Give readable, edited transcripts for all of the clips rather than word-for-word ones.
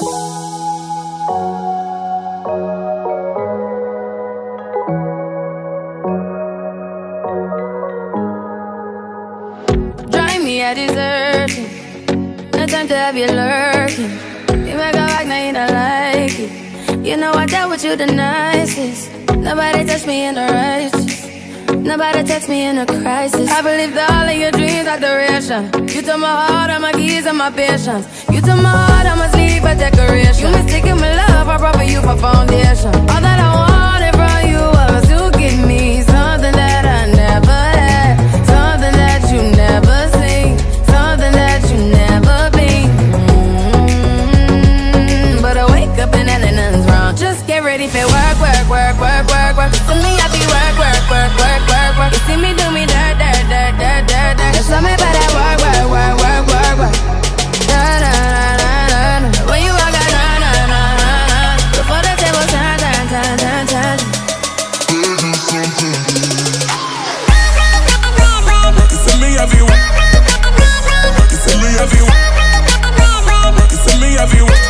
Drive me, I deserve it. No time to have you lurking. You might go back, now you don't like it. You know I dealt with you the nicest. Nobody touched me in the righteous. Nobody text me in a crisis. I believed all of your dreams are duration. You took my heart, all my keys, and my patience. You took my heart, I must leave a decoration. You mistaken my love, I brought for you for foundation. All that I wanted from you was to give me something that I never had, something that you never seen, something that you never been. But I wake up and nothing's wrong. Just get ready for work, work, work, work, work, work. To me, I be work, work, work, work. You see me do me dirt, dirt, dirt, dirt, dirt, dirt. Just love me by that work, work, work, work, work, work. Da, da, da, da, da. When you walk out, na, na, na, na, na. Before the table turn, turn, turn, turn, turn. Baby, something good. You see me everywhere. You see me everywhere. You see me everywhere.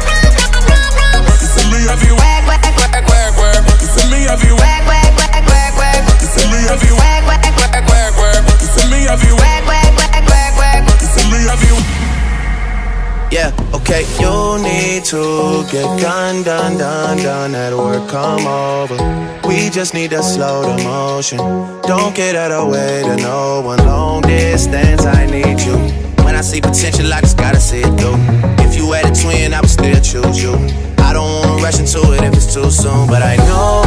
You see me everywhere. Work, work, work, work, work. You see me everywhere. Work, work, work, work, work. You see me everywhere. Yeah, okay, you need to get gone, done, done, done at work, come over. We just need to slow the motion. Don't get out of the way to no one. Long distance, I need you. When I see potential, I just gotta see it through. If you had a twin, I would still choose you. I don't wanna rush into it if it's too soon, but I know